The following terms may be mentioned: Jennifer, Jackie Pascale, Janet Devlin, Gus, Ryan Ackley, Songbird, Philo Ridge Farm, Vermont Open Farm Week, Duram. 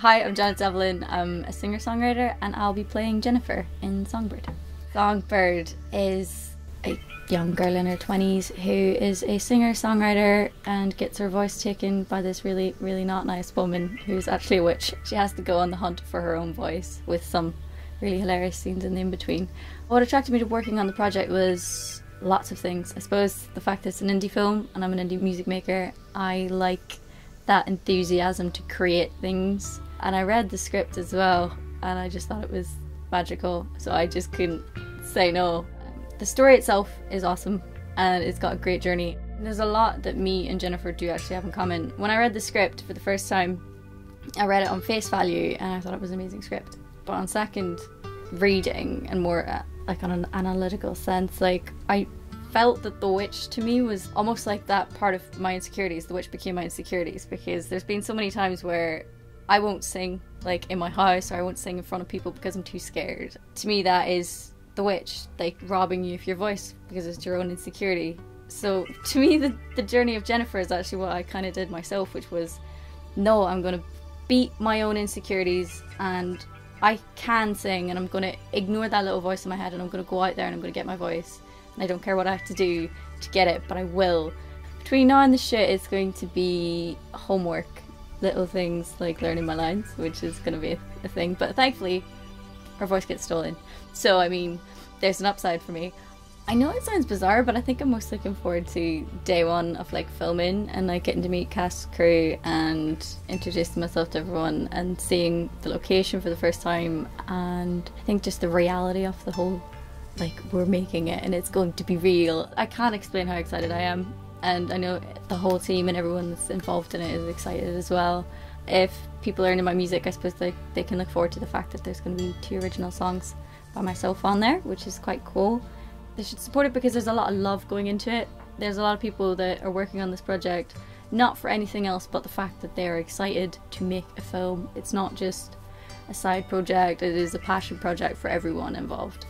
Hi, I'm Janet Devlin, I'm a singer-songwriter and I'll be playing Jennifer in Songbird. Songbird is a young girl in her 20s who is a singer-songwriter and gets her voice taken by this really, really not nice woman who's actually a witch. She has to go on the hunt for her own voice with some really hilarious scenes in between. What attracted me to working on the project was lots of things. I suppose the fact that it's an indie film and I'm an indie music maker, I like that enthusiasm to create things. And I read the script as well and I just thought it was magical, so I just couldn't say no. The story itself is awesome and it's got a great journey. There's a lot that me and Jennifer do actually have in common. When I read the script for the first time, I read it on face value and I thought it was an amazing script. But on second reading and more like on an analytical sense, like I felt that the witch to me was almost like that part of my insecurities. The witch became my insecurities because there's been so many times where I won't sing like in my house, or I won't sing in front of people because I'm too scared. To me that is the witch, like robbing you of your voice because it's your own insecurity. So to me the journey of Jennifer is actually what I kind of did myself, which was, no, I'm going to beat my own insecurities and I can sing and I'm going to ignore that little voice in my head and I'm going to go out there and I'm going to get my voice. And I don't care what I have to do to get it, but I will. Between now and the shoot, it's going to be homework. Little things like learning my lines, which is going to be a thing, but thankfully her voice gets stolen, so I mean there's an upside for me. I know it sounds bizarre, but I think I'm most looking forward to day one of like filming and like getting to meet cast, crew and introducing myself to everyone and seeing the location for the first time, and I think just the reality of the whole, like, we're making it and it's going to be real. I can't explain how excited I am. And I know the whole team and everyone that's involved in it is excited as well. If people are into my music, I suppose they can look forward to the fact that there's going to be 2 original songs by myself on there, which is quite cool. They should support it because there's a lot of love going into it. There's a lot of people that are working on this project, not for anything else but the fact that they are excited to make a film. It's not just a side project, it is a passion project for everyone involved.